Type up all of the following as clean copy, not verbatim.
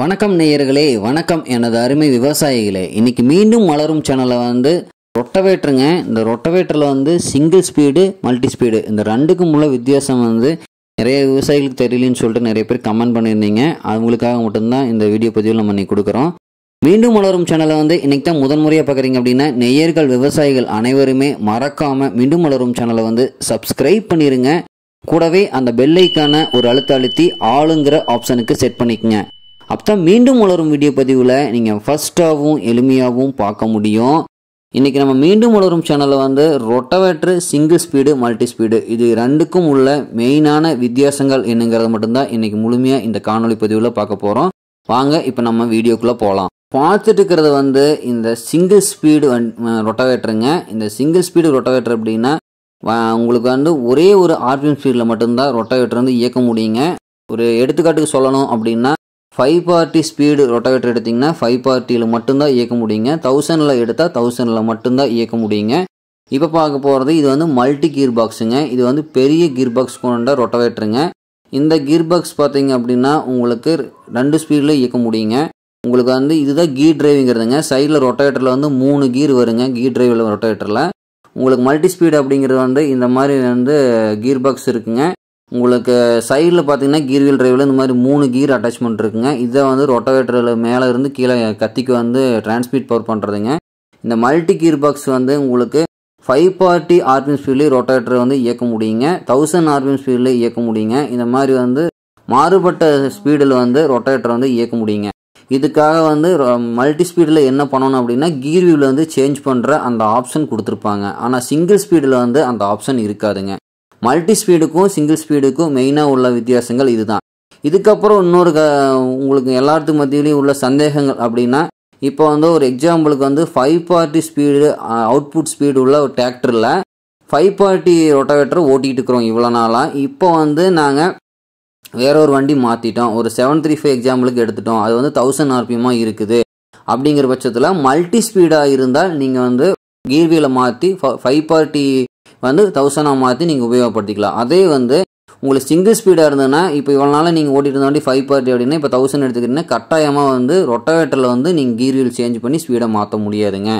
வணக்கம் நேயர்களே, வணக்கம் எனது அருமை விவசாயிகளே. இன்றைக்கி மீண்டும் மலரும் சேனலில் வந்து ரொட்டவேட்டருங்க. இந்த ரொட்டவேட்டரில் வந்து சிங்கிள் ஸ்பீடு மல்டி ஸ்பீடு இந்த ரெண்டுக்கும் உள்ள வித்தியாசம் வந்து நிறைய விவசாயிகளுக்கு தெரியலன்னு சொல்லிட்டு நிறைய பேர் கமெண்ட் பண்ணியிருந்தீங்க. அவங்களுக்காக மட்டும்தான் இந்த வீடியோ பதிவில் நம்ம இன்றைக்கி கொடுக்குறோம். மீண்டும் மலரும் சேனலை வந்து இன்றைக்கி தான் முதன்முறையாக பார்க்குறீங்க அப்படின்னா நேயர்கள் விவசாயிகள் அனைவருமே மறக்காமல் மீண்டும் மலரும் சேனலை வந்து சப்ஸ்கிரைப் பண்ணிடுங்க. கூடவே அந்த பெல்லைக்கான ஒரு அழுத்த அழுத்தி ஆளுங்கிற ஆப்ஷனுக்கு செட் பண்ணிக்கோங்க. அப்போதான் மீண்டும் மலரும் வீடியோ பதிவில் நீங்கள் ஃபஸ்ட்டாகவும் எளிமையாகவும் பார்க்க முடியும். இன்றைக்கி நம்ம மீண்டும் மலரும் சேனலில் வந்து rotavator single speed multi speed இது ரெண்டுக்கும் உள்ள மெயினான வித்தியாசங்கள் என்னங்கிறத மட்டும்தான் இன்றைக்கி முழுமையாக இந்த காணொலி பதிவில் பார்க்க போகிறோம். வாங்க இப்போ நம்ம வீடியோக்குள்ளே போகலாம். பார்த்துட்டு இருக்கிறது வந்து இந்த சிங்கிள் ஸ்பீடு ரொட்டவேட்டருங்க. இந்த சிங்கிள் ஸ்பீடு ரொட்டவேட்டர் அப்படின்னா உங்களுக்கு வந்து ஒரே ஒரு ஆர்பிஎம் ஸ்பீடில் மட்டும்தான் ரொட்டவேட்டர் வந்து இயக்க முடியுங்க. ஒரு எடுத்துக்காட்டுக்கு சொல்லணும் அப்படின்னா 540 ஸ்பீடு ரொட்டவேட்டர் எடுத்திங்கன்னா 540ல் மட்டும்தான் இயக்க முடியுங்க. 1000ல் எடுத்தால் 1000ல் மட்டும்தான் இயக்க முடியுங்க. இப்போ பார்க்க போகிறது இது வந்து மல்டி கீர் பாக்ஸுங்க. இது வந்து பெரிய கீர் பாக்ஸ் கொண்ட ரொட்டவேட்டருங்க. இந்த கீர் பாக்ஸ் பார்த்தீங்க அப்படின்னா உங்களுக்கு 2 ஸ்பீடில் இயக்க முடியுங்க. உங்களுக்கு வந்து இதுதான் கீர் டிரைவுங்கிறதுங்க. சைடில் ரொட்டவேட்டரில் வந்து 3 கீர் வருங்க. கீர் டிரைவில் ரொட்டவேட்டரில் உங்களுக்கு மல்டி ஸ்பீடு அப்படிங்கிறது வந்து இந்த மாதிரி வந்து கீர் பாக்ஸ் இருக்குங்க. உங்களுக்கு சைடில் பார்த்தீங்கன்னா கீர் வீல் டிரைவில் இந்த மாதிரி 3 கீர் அட்டாச்மெண்ட் இருக்குங்க. இதை வந்து ரொட்டவேட்டரில் மேலே இருந்து கீழே கத்திக்கு வந்து டிரான்ஸ்மிட் பவர் பண்ணுறதுங்க. இந்த மல்டி கீர் பாக்ஸ் வந்து உங்களுக்கு 540 ஆர்பிஎம் ஸ்பீட்லேயே ரொட்டவேட்டரை வந்து இயக்க முடியுங்க. 1000 ஆர்பிஎம் ஸ்பீட்லேயே இயக்க முடியுங்க. இந்த மாதிரி வந்து மாறுபட்ட ஸ்பீடில் வந்து ரொட்டவேட்டரை வந்து இயக்க முடியுங்க. இதுக்காக வந்து மல்டி ஸ்பீடில் என்ன பண்ணணும் அப்படின்னா கீர் வீல் வந்து சேஞ்ச் பண்ணுற அந்த ஆப்ஷன் கொடுத்துருப்பாங்க. ஆனால் சிங்கிள் ஸ்பீடில் வந்து அந்த ஆப்ஷன் இருக்காதுங்க. மல்டி ஸ்பீடுக்கும் சிங்கிள் ஸ்பீடுக்கும் மெயினாக உள்ள வித்தியாசங்கள் இதுதான். இதுக்கப்புறம் இன்னொரு உங்களுக்கு எல்லாத்துக்கும் மத்தியிலையும் உள்ள சந்தேகங்கள் அப்படின்னா இப்போ வந்து ஒரு எக்ஸாம்பிளுக்கு வந்து 540 ஸ்பீடு அவுட்புட் ஸ்பீடு உள்ள ஒரு டிராக்டரில் 540 ரொட்டவேட்டரை ஓட்டிகிட்டு இருக்கிறோம் இவ்வளோ நாளாக. இப்போ வந்து நாங்கள் வேற ஒரு வண்டி மாற்றிட்டோம். ஒரு 735 எக்ஸாம்பிளுக்கு எடுத்துட்டோம். அது வந்து 1000 RPMமாக இருக்குது. அப்படிங்கிற பட்சத்தில் மல்டி ஸ்பீடாக இருந்தால் நீங்கள் வந்து கீர்வியில் மாற்றி 540 வந்து 1000 மாற்றி நீங்கள் உபயோகப்படுத்திக்கலாம். அதே வந்து உங்களுக்கு சிங்கிள் ஸ்பீடாக இருந்ததுன்னா இப்போ இவ்வளோ நாளாக நீங்கள் ஓட்டிட்டு இருந்தாண்டி 540 அப்படின்னா இப்போ 1000 எடுத்துக்கிட்டிங்கன்னா கட்டாயமாக வந்து ரொட்டவேட்டரில் வந்து நீங்கள் கீர் வீல் சேஞ்ச் பண்ணி ஸ்பீடை மாற்ற முடியாதுங்க.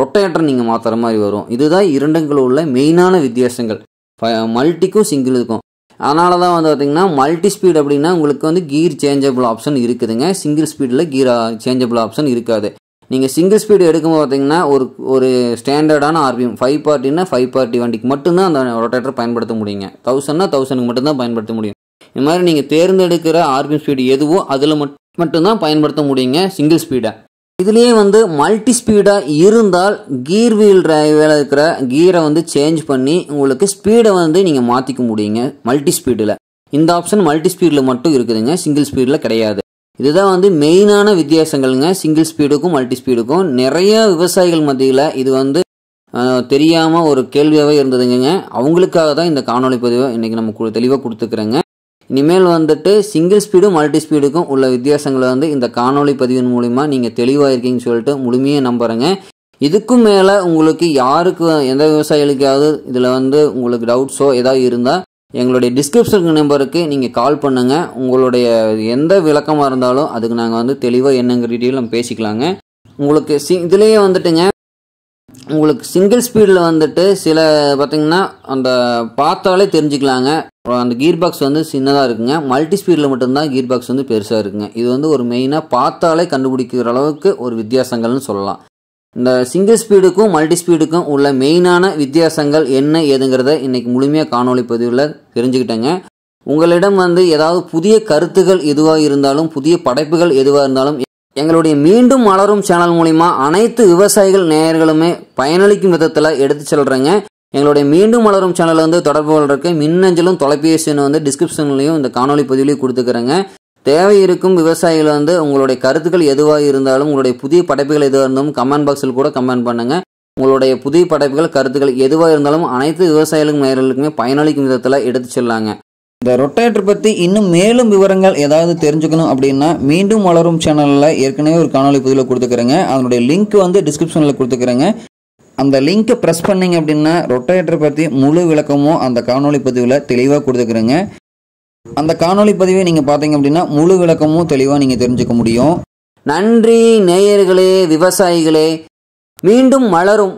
ரொட்டவேட்டர் நீங்கள் மாற்றுற மாதிரி வரும். இதுதான் இரண்டுங்களும் உள்ள மெயினான வித்தியாசங்கள் மல்டிக்கும் சிங்கிளுக்கும். அதனால தான் வந்து பார்த்திங்கன்னா மல்டி ஸ்பீடு அப்படின்னா உங்களுக்கு வந்து கீர் சேஞ்சபிள் ஆப்ஷன் இருக்குதுங்க. சிங்கிள் ஸ்பீடில் கீர் சேஞ்சபிள் ஆப்ஷன் இருக்காது. நீங்கள் சிங்கிள் ஸ்பீடு எடுக்கும்போது பார்த்திங்கன்னா ஒரு ஸ்டாண்டர்டான RPM 540 வண்டிக்கு மட்டும்தான் அந்த ரொட்டேட்டரை பயன்படுத்த முடியுங்க. 1000க்கு மட்டும்தான் பயன்படுத்த முடியும். இந்த மாதிரி நீங்கள் தேர்ந்தெடுக்கிற RPM ஸ்பீடு எதுவோ அதில் மட்டும்தான் பயன்படுத்த முடியுங்க சிங்கிள் ஸ்பீடை. இதுலேயே வந்து மல்டி ஸ்பீடாக இருந்தால் கீர் வீல் டிரைவில் இருக்கிற கீரை வந்து சேஞ்ச் பண்ணி உங்களுக்கு ஸ்பீடை வந்து நீங்கள் மாற்றிக்க முடியுங்க மல்டி ஸ்பீடில். இந்த ஆப்ஷன் மல்டி ஸ்பீடில் மட்டும் இருக்குதுங்க, சிங்கிள் ஸ்பீடில் கிடையாது. இதுதான் வந்து மெயினான வித்தியாசங்கள்ங்க சிங்கிள் ஸ்பீடுக்கும் மல்டி ஸ்பீடுக்கும். நிறைய விவசாயிகள் மத்தியில் இது வந்து தெரியாமல் ஒரு கேள்வியாகவே இருந்ததுங்க. அவங்களுக்காக தான் இந்த காணொலி பதிவை இன்றைக்கி நம்ம தெளிவாக கொடுத்துக்கிறேங்க. இனிமேல் வந்துட்டு சிங்கிள் ஸ்பீடும் மல்டி ஸ்பீடுக்கும் உள்ள வித்தியாசங்களை வந்து இந்த காணொலி பதிவின் மூலிமா நீங்கள் தெளிவாக இருக்கீங்கன்னு சொல்லிட்டு முழுமையாக நம்புகிறேங்க. இதுக்கும் மேலே உங்களுக்கு யாருக்கு எந்த விவசாயிகளுக்காவது இதில் வந்து உங்களுக்கு டவுட்ஸோ ஏதாவது இருந்தால் எங்களுடைய டிஸ்கிரிப்ஷன் நம்பருக்கு நீங்கள் கால் பண்ணுங்கள். உங்களுடைய எந்த விளக்கமாக இருந்தாலும் அதுக்கு நாங்கள் வந்து தெளிவாக என்னங்கிற டீட்டெயில் நம்ம பேசிக்கலாங்க. உங்களுக்கு இதுலேயே வந்துட்டுங்க உங்களுக்கு சிங்கிள் ஸ்பீடில் வந்துட்டு சில பார்த்திங்கன்னா அந்த பார்த்தாலே தெரிஞ்சுக்கலாங்க அந்த கீர் பாக்ஸ் வந்து சின்னதாக இருக்குங்க. மல்டி ஸ்பீடில் மட்டும்தான் கீர் பாக்ஸ் வந்து பெருசாக இருக்குங்க. இது வந்து ஒரு மெயினாக பார்த்தாலே கண்டுபிடிக்கிற அளவுக்கு ஒரு வித்தியாசங்கள்னு சொல்லலாம். இந்த சிங்கிள் ஸ்பீடுக்கும் மல்டி ஸ்பீடுக்கும் உள்ள மெயினான வித்தியாசங்கள் என்ன ஏதுங்கிறத இன்றைக்கி முழுமையாக காணொலி பதிவில் தெரிஞ்சுக்கிட்டேங்க. உங்களிடம் வந்து ஏதாவது புதிய கருத்துகள் எதுவாக இருந்தாலும் புதிய படைப்புகள் எதுவாக இருந்தாலும் எங்களுடைய மீண்டும் மலரும் சேனல் மூலிமா அனைத்து விவசாயிகள் நேயர்களுமே பயனளிக்கும் விதத்தில் எடுத்து செல்கிறேங்க. எங்களுடைய மீண்டும் மலரும் சேனல் வந்து தொடர்புகள் இருக்குது. மின்னஞ்சலும் தொலைபேசியும் வந்து டிஸ்கிரிப்ஷன்லையும் இந்த காணொலி பதிவுலையும் கொடுத்துக்கிறேங்க. தேவை இருக்கும் விவசாயிகள் வந்து உங்களுடைய கருத்துக்கள் எதுவாக இருந்தாலும் உங்களுடைய புதிய படைப்புகள் எதுவாக இருந்தாலும் கமெண்ட் பாக்ஸில் கூட கமெண்ட் பண்ணுங்கள். உங்களுடைய புதிய படைப்புகள் கருத்துக்கள் எதுவாக இருந்தாலும் அனைத்து விவசாயிகளுக்கும் நேயர்களுக்குமே பயனளிக்கும் விதத்தில் எடுத்து செல்லாங்க. இந்த ரொட்டேட்டர் பற்றி இன்னும் மேலும் விவரங்கள் ஏதாவது தெரிஞ்சுக்கணும் அப்படின்னா மீண்டும் மலரும் சேனலில் ஏற்கனவே ஒரு காணொலி பதிவில் கொடுத்துக்கிறேங்க. அதனுடைய லிங்க் வந்து டிஸ்கிரிப்ஷனில் கொடுத்துக்கிறேங்க. அந்த லிங்க்கை ப்ரெஸ் பண்ணிங்க அப்படின்னா ரொட்டேட்டர் பற்றி முழு விளக்கமும் அந்த காணொலி பதிவில் தெளிவாக கொடுத்துக்கிறேங்க. அந்த காணொளி பதிவை நீங்க பாத்தீங்க அப்படினா முழு விளக்கமும் தெளிவா நீங்க தெரிஞ்சுக்க முடியும். நன்றி நேயர்களே, விவசாயிகளே. மீண்டும் மலரும்